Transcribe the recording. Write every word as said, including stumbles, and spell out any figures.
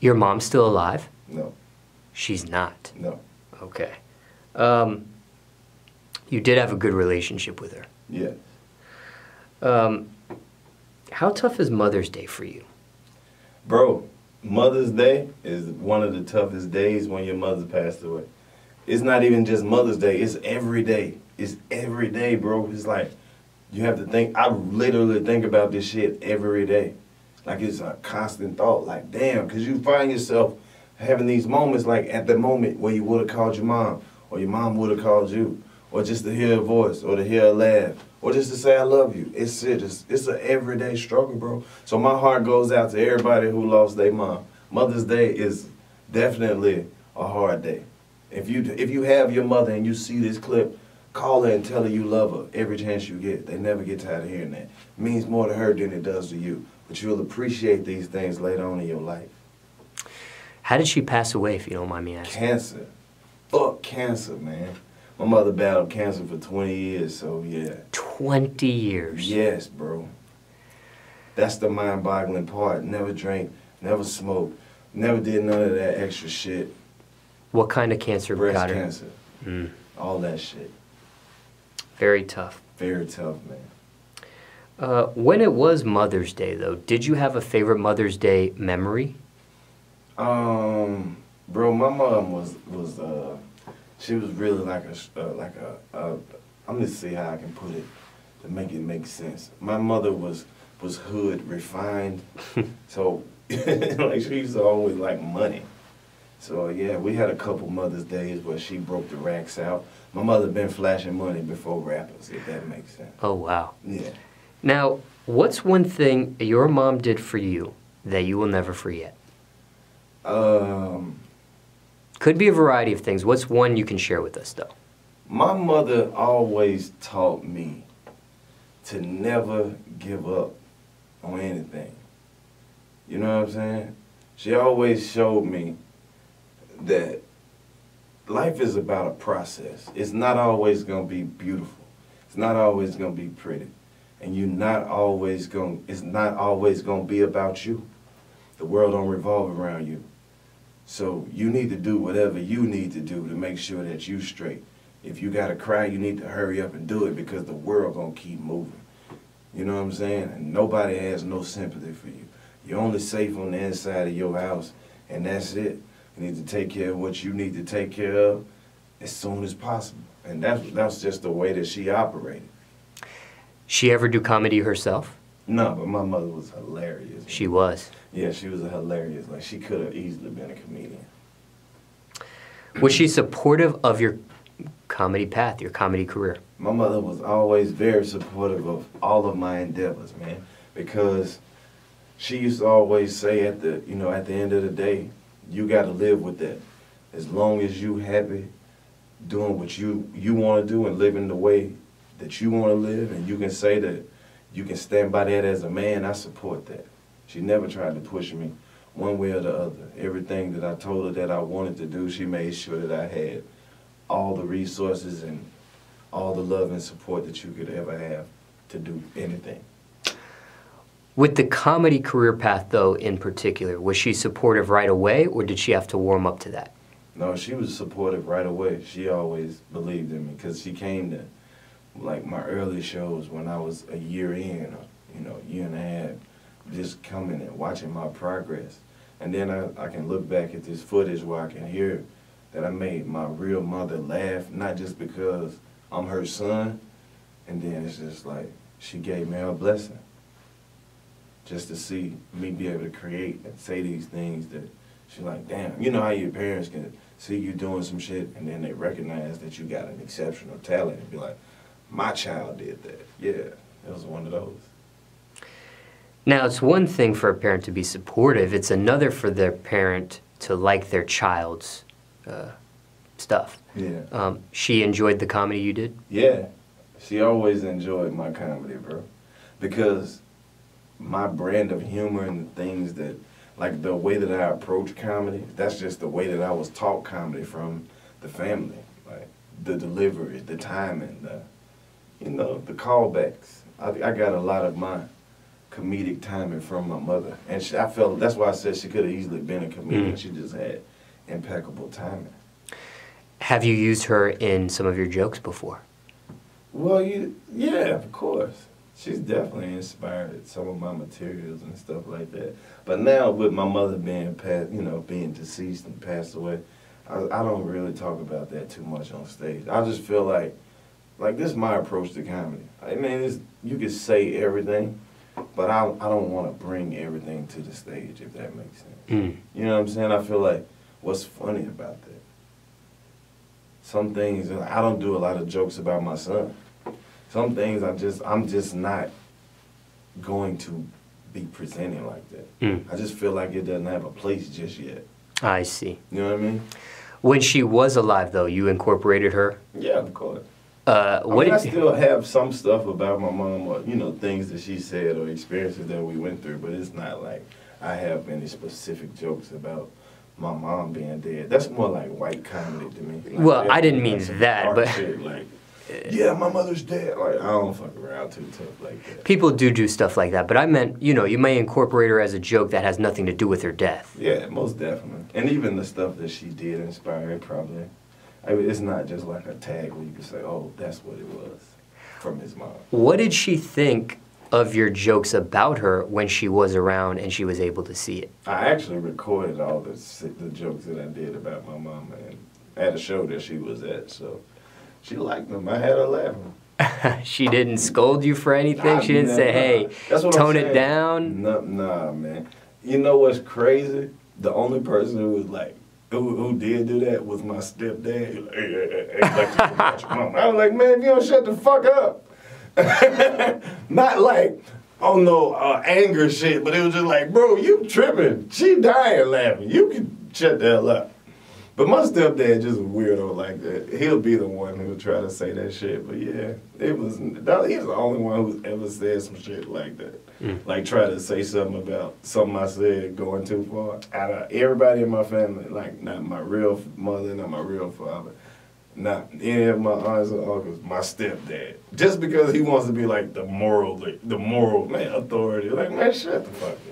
Your mom's still alive? No. She's not? No. Okay. Um, you did have a good relationship with her? Yes. Um, how tough is Mother's Day for you? Bro, Mother's Day is one of the toughest days when your mother passed away. It's not even just Mother's Day, it's every day. It's every day, bro. It's like, you have to think, I literally think about this shit every day. Like, it's a constant thought, like, damn, because you find yourself having these moments, like, at the moment where you would have called your mom, or your mom would have called you, or just to hear her voice, or to hear her laugh, or just to say I love you. It's it. It's, it's an everyday struggle, bro. So my heart goes out to everybody who lost their mom. Mother's Day is definitely a hard day. If you, if you have your mother and you see this clip, call her and tell her you love her every chance you get. They never get tired of hearing that. It means more to her than it does to you. But you'll appreciate these things later on in your life. How did she pass away, if you don't mind me asking? Cancer. Fuck cancer, man. My mother battled cancer for twenty years, so yeah. twenty years? Yes, bro. That's the mind-boggling part. Never drank, never smoked, never did none of that extra shit. What kind of cancer Breast got her? Breast cancer. Mm. All that shit. Very tough. Very tough, man. Uh, when it was Mother's Day, though, did you have a favorite Mother's Day memory? Um, bro, my mom was, was uh, she was really like a, uh, like a, uh, I'm gonna see how I can put it to make it make sense. My mother was, was hood refined, so, like, she used to always like money. So, yeah, we had a couple Mother's Days where she broke the racks out. My mother been flashing money before rappers, if that makes sense. Oh, wow. Yeah. Now, what's one thing your mom did for you that you will never forget? Um... Could be a variety of things. What's one you can share with us, though? My mother always taught me to never give up on anything. You know what I'm saying? She always showed me that life is about a process. It's not always going to be beautiful. It's not always going to be pretty. And you're not always going, it's not always going to be about you. The world don't revolve around you. So you need to do whatever you need to do to make sure that you straight. If you got to cry, you need to hurry up and do it because the world going to keep moving. You know what I'm saying? And nobody has no sympathy for you. You're only safe on the inside of your house, and that's it. You need to take care of what you need to take care of as soon as possible. And that's, that's just the way that she operated. She ever do comedy herself? No, but my mother was hilarious. She was? Yeah, she was a hilarious. Like, she could have easily been a comedian. Was she supportive of your comedy path, your comedy career? My mother was always very supportive of all of my endeavors, man. Because she used to always say at the, you know, at the end of the day, you got to live with that. As long as you happy doing what you, you want to do and living the way that you want to live, and you can say that you can stand by that as a man, I support that. She never tried to push me one way or the other. Everything that I told her that I wanted to do, she made sure that I had all the resources and all the love and support that you could ever have to do anything. With the comedy career path, though, in particular, was she supportive right away, or did she have to warm up to that? No, she was supportive right away. She always believed in me, because she came to, like, my early shows when I was a year in, or, you know, year and a half, just coming and watching my progress. And then I, I can look back at this footage where I can hear that I made my real mother laugh, not just because I'm her son, and then it's just like, she gave me a blessing. Just to see me be able to create and say these things that she's like, damn, you know how your parents can see you doing some shit and then they recognize that you got an exceptional talent and be like, my child did that. Yeah, it was one of those. Now, it's one thing for a parent to be supportive. It's another for their parent to like their child's uh, stuff. Yeah. Um, she enjoyed the comedy you did? Yeah. She always enjoyed my comedy, bro. Because my brand of humor and the things that, like the way that I approach comedy, that's just the way that I was taught comedy from the family. Like the delivery, the timing, the, you know, the callbacks. I, I got a lot of my comedic timing from my mother. And she, I felt, that's why I said she could have easily been a comedian. Mm. She just had impeccable timing. Have you used her in some of your jokes before? Well, you, yeah, of course. She's definitely inspired some of my materials and stuff like that. But now with my mother being past, you know, being deceased and passed away, I, I don't really talk about that too much on stage. I just feel like, like this is my approach to comedy. I mean, it's, you can say everything, but I, I don't want to bring everything to the stage, if that makes sense. Mm. You know what I'm saying? I feel like, what's funny about that? Some things, and I don't do a lot of jokes about my son. Some things I just, I'm just not going to be presenting like that. Mm. I just feel like it doesn't have a place just yet. I see. You know what I mean? When she was alive, though, you incorporated her? Yeah, of course. Uh, what I, mean, I still have some stuff about my mom, or, you know, things that she said or experiences that we went through, but it's not like I have any specific jokes about my mom being dead. That's more like white comedy to me. Like, well, I didn't mean like that, but... Shit, like, yeah, my mother's dead. Like, I don't fuck around too tough like that. People do do stuff like that, but I meant, you know, you may incorporate her as a joke that has nothing to do with her death. Yeah, most definitely. And even the stuff that she did inspire it, probably. I mean, it's not just like a tag where you can say, oh, that's what it was from his mom. What did she think of your jokes about her when she was around and she was able to see it? I actually recorded all the, the jokes that I did about my mama and at a show that she was at, so... She liked them. I had her laughing. She didn't scold you for anything? I she didn't say, hey, that's what tone I'm it down? No, nah, man. You know what's crazy? The only person who was like, who, who did do that was my stepdad. He was like, hey, hey, hey, like your mama. I was like, man, if you don't shut the fuck up. Not like, oh no, uh, anger shit, but it was just like, bro, you tripping. She dying laughing. You can shut the hell up. But my stepdad just a weirdo like that. He'll be the one who'll try to say that shit. But yeah, it was. He was the only one who's ever said some shit like that. Mm. Like try to say something about something I said going too far. Out of everybody in my family, like not my real mother, not my real father, not any of my aunts or uncles, my stepdad. Just because he wants to be like the moral, the moral man, authority. Like man, shut the fuck up.